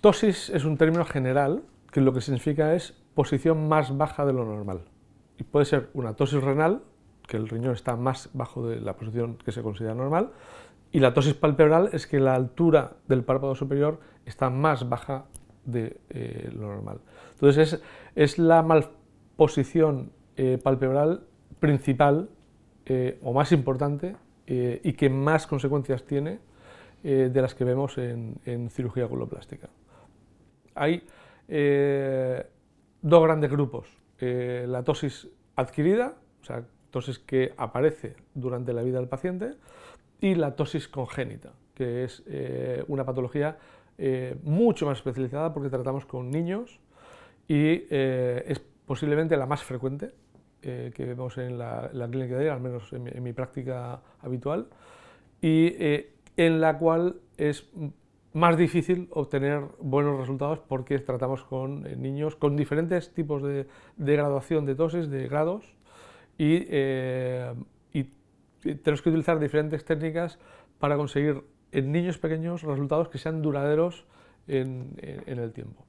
Ptosis es un término general que lo que significa es posición más baja de lo normal. Y puede ser una ptosis renal, que el riñón está más bajo de la posición que se considera normal, y la ptosis palpebral es que la altura del párpado superior está más baja de lo normal. Entonces es la malposición palpebral principal o más importante y que más consecuencias tiene de las que vemos en cirugía oculoplástica. Hay dos grandes grupos, la ptosis adquirida, o sea, ptosis que aparece durante la vida del paciente, y la ptosis congénita, que es una patología mucho más especializada porque tratamos con niños y es posiblemente la más frecuente que vemos en la clínica diaria, al menos en mi práctica habitual, y en la cual es más difícil obtener buenos resultados porque tratamos con niños con diferentes tipos de graduación de ptosis, de grados, y tenemos que utilizar diferentes técnicas para conseguir en niños pequeños resultados que sean duraderos en el tiempo.